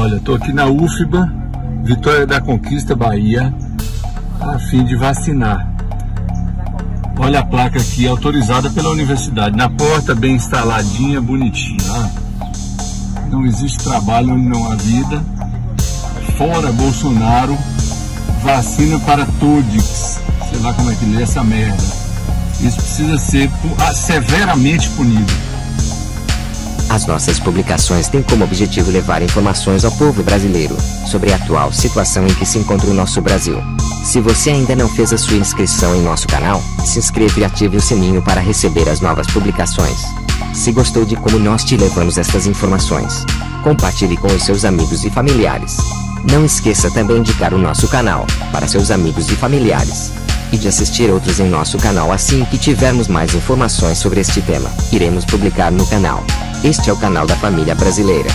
Olha, estou aqui na Ufba, Vitória da Conquista, Bahia, a fim de vacinar. Olha a placa aqui, autorizada pela universidade. Na porta, bem instaladinha, bonitinha. Não existe trabalho onde não há vida. Fora Bolsonaro, vacina para todos. Sei lá como é que lê essa merda. Isso precisa ser severamente punido. As nossas publicações têm como objetivo levar informações ao povo brasileiro sobre a atual situação em que se encontra o nosso Brasil. Se você ainda não fez a sua inscrição em nosso canal, se inscreva e ative o sininho para receber as novas publicações. Se gostou de como nós te levamos estas informações, compartilhe com os seus amigos e familiares. Não esqueça também de indicar o nosso canal para seus amigos e familiares. E de assistir outros em nosso canal. Assim que tivermos mais informações sobre este tema, iremos publicar no canal. Este é o canal da família brasileira.